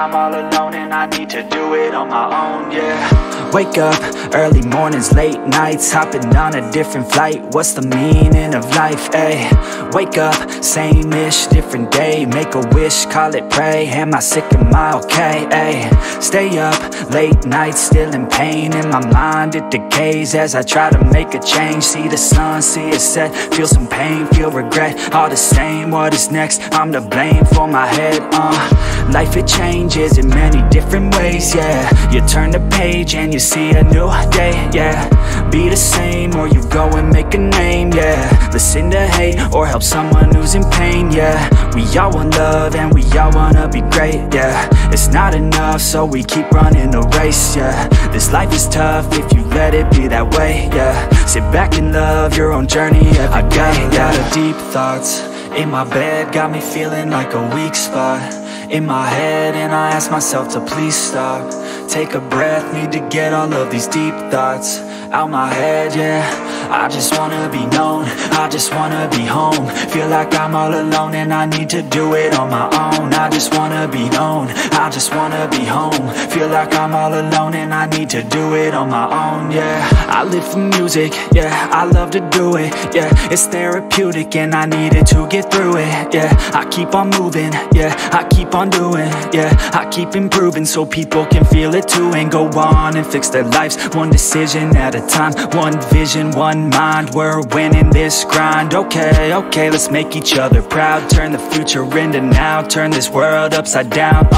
I'm all alone and I need to do it on my own, yeah. Wake up, early mornings, late nights, hopping on a different flight. What's the meaning of life, ayy? Wake up, same-ish, different day. Make a wish, call it pray. Am I sick, am I okay, ayy? Stay up, late nights, still in pain. In my mind it decays as I try to make a change. See the sun, see it set, feel some pain, feel regret. All the same, what is next? I'm to blame for my head, Life, it changes in many different ways, yeah. You turn the page and you see a new day, yeah. Be the same or you go and make a name, yeah. Listen to hate or help someone who's in pain, yeah. We all want love and we all wanna be great, yeah. It's not enough so we keep running the race, yeah. This life is tough if you let it be that way, yeah. Sit back and love your own journey every day, yeah. I got a lot of deep thoughts in my bed, got me feeling like a weak spot in my head, and I ask myself to please stop. Take a breath, need to get all of these deep thoughts out my head, yeah. I just wanna be known, I just wanna be home. Feel like I'm all alone and I need to do it on my own. I just wanna be known, I just wanna be home. Feel like I'm all alone and I need to do it on my own, yeah. I live for music, yeah, I love to do it, yeah. It's therapeutic and I needed to get through it, yeah. I keep on moving, yeah, I keep on doing, yeah. I keep improving so people can feel it too, and go on and fix their lives, one decision at a time. One vision, one mind, we're winning this grind. Okay, okay, let's make each other proud. Turn the future into now, turn this world upside down,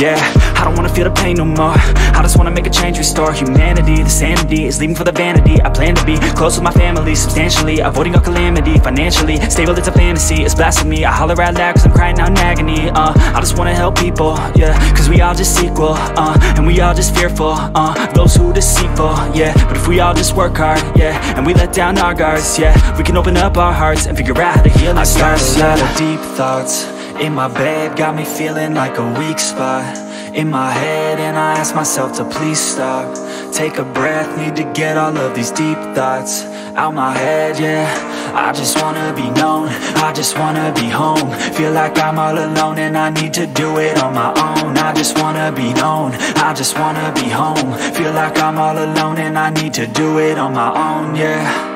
yeah. I don't wanna feel the pain no more, I just wanna make a change, restore humanity. The sanity is leaving for the vanity. I plan to be close with my family, substantially avoiding all calamity. Financially stable, it's a fantasy, it's blasphemy. I holler out loud cause I'm crying out in agony. I just wanna help people, yeah, cause we all just equal, and we all just fearful, those who deceitful, yeah. But if we all just work hard, yeah, and we let down our guards, yeah, we can open up our hearts and figure out how to heal ourselves. I got a lot of deep thoughts in my bed, got me feeling like a weak spot in my head, and I ask myself to please stop. Take a breath, need to get all of these deep thoughts out my head, yeah. I just wanna be known, I just wanna be home. Feel like I'm all alone and I need to do it on my own. I just wanna be known, I just wanna be home. Feel like I'm all alone and I need to do it on my own, yeah.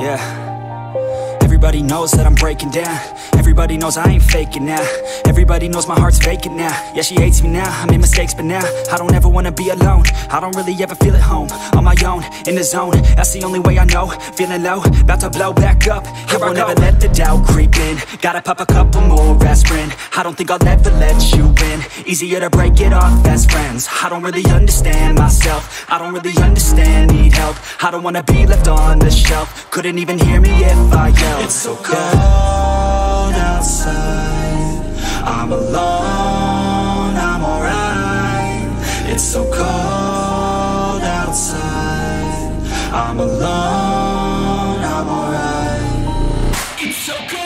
Yeah, everybody knows that I'm breaking down. Everybody knows I ain't faking now. Everybody knows my heart's vacant now. Yeah, she hates me now, I made mistakes, but now I don't ever wanna be alone. I don't really ever feel at home, on my own, in the zone. That's the only way I know, feeling low, about to blow back up. Here I won't ever let the doubt creep in. Gotta pop a couple more aspirin. I don't think I'll ever let you in. Easier to break it off as friends. I don't really understand myself, I don't really understand, need help. I don't wanna be left on the shelf. Couldn't even hear me if I yelled. It's so cold outside, I'm alone, I'm alright. It's so cold outside, I'm alone, I'm alright. It's so cold.